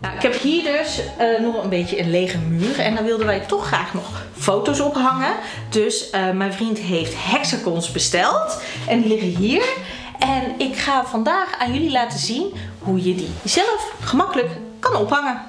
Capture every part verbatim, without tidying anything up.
Nou, ik heb hier dus uh, nog een beetje een lege muur en daar wilden wij toch graag nog foto's op hangen. Dus uh, mijn vriend heeft hexagons besteld en die liggen hier. En ik ga vandaag aan jullie laten zien hoe je die zelf gemakkelijk kan ophangen.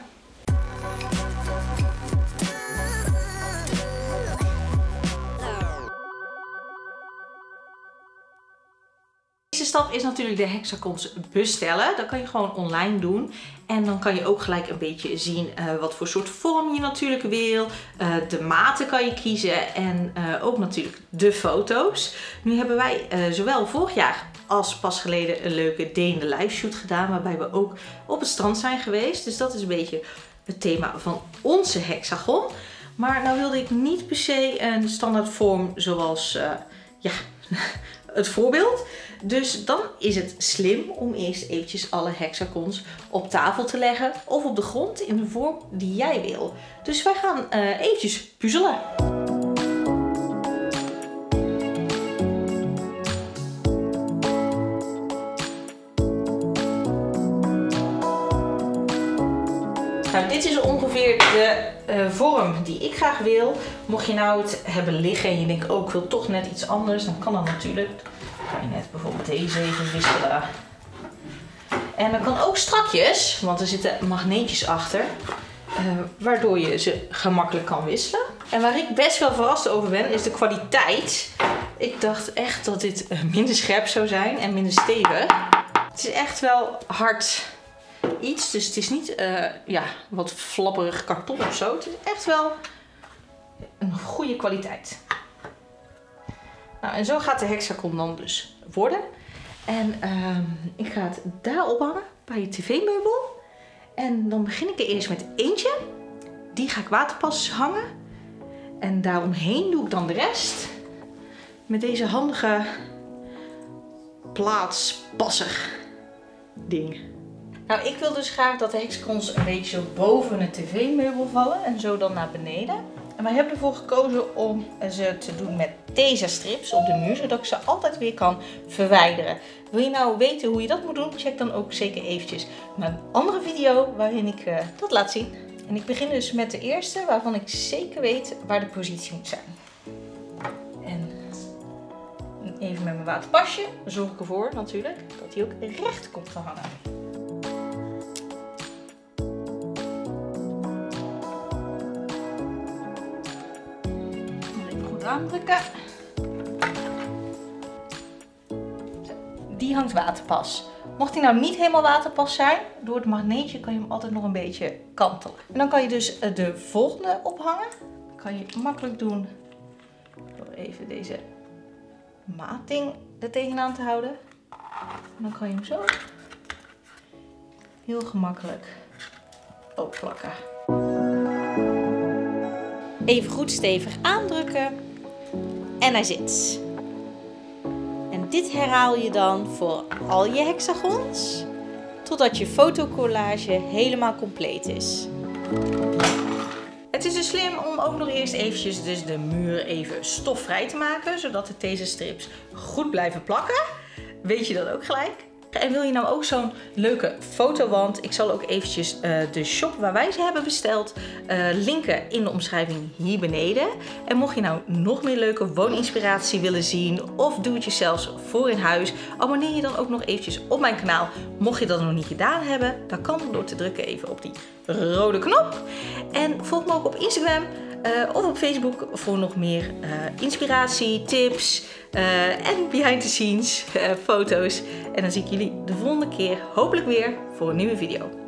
De eerste stap is natuurlijk de hexagons bestellen. Dat kan je gewoon online doen. En dan kan je ook gelijk een beetje zien uh, wat voor soort vorm je natuurlijk wil. Uh, de maten kan je kiezen en uh, ook natuurlijk de foto's. Nu hebben wij uh, zowel vorig jaar als pas geleden een leuke Day in the Life shoot gedaan. Waarbij we ook op het strand zijn geweest. Dus dat is een beetje het thema van onze hexagon. Maar nou wilde ik niet per se een standaard vorm zoals uh, ja, het voorbeeld. Dus dan is het slim om eerst eventjes alle hexagons op tafel te leggen of op de grond in de vorm die jij wil. Dus wij gaan uh, eventjes puzzelen. Nou, dit is ongeveer de uh, vorm die ik graag wil. Mocht je nou het hebben liggen en je denkt ook oh, ik wil toch net iets anders, dan kan dat natuurlijk. Kan je net bijvoorbeeld deze even wisselen. En dat kan ook strakjes, want er zitten magneetjes achter. Uh, waardoor je ze gemakkelijk kan wisselen. En waar ik best wel verrast over ben, is de kwaliteit. Ik dacht echt dat dit minder scherp zou zijn en minder stevig. Het is echt wel hard iets, dus het is niet uh, ja, wat flapperig karton of zo. Het is echt wel een goede kwaliteit. Nou, en zo gaat de hexagon dan dus worden. En uh, ik ga het daar ophangen bij je tv-meubel. En dan begin ik er eerst met eentje. Die ga ik waterpas hangen. En daaromheen doe ik dan de rest. Met deze handige plaatspasser ding. Nou, ik wil dus graag dat de hexagons een beetje boven het tv-meubel vallen. En zo dan naar beneden. En wij hebben ervoor gekozen om ze te doen met deze strips op de muur, zodat ik ze altijd weer kan verwijderen. Wil je nou weten hoe je dat moet doen? Check dan ook zeker eventjes mijn andere video waarin ik uh, dat laat zien. En ik begin dus met de eerste waarvan ik zeker weet waar de positie moet zijn. En even met mijn waterpasje zorg ik ervoor natuurlijk dat hij ook recht komt te hangen. Aandrukken. Die hangt waterpas. Mocht die nou niet helemaal waterpas zijn, door het magneetje kan je hem altijd nog een beetje kantelen. En dan kan je dus de volgende ophangen. Dat kan je makkelijk doen door even deze mating er tegenaan te houden. En dan kan je hem zo heel gemakkelijk opplakken. Even goed stevig aandrukken en hij zit. En dit herhaal je dan voor al je hexagons totdat je fotocollage helemaal compleet is. Het is dus slim om ook nog eerst eventjes dus de muur even stofvrij te maken, zodat het deze strips goed blijven plakken. Weet je dat ook gelijk? En wil je nou ook zo'n leuke fotowand? Ik zal ook eventjes uh, de shop waar wij ze hebben besteld uh, linken in de omschrijving hier beneden. En mocht je nou nog meer leuke wooninspiratie willen zien of doe het jezelf voor in huis, abonneer je dan ook nog eventjes op mijn kanaal. Mocht je dat nog niet gedaan hebben, dan kan door te drukken even op die rode knop. En volg me ook op Instagram uh, of op Facebook voor nog meer uh, inspiratie, tips uh, en behind the scenes uh, foto's. En dan zie ik jullie de volgende keer hopelijk weer voor een nieuwe video.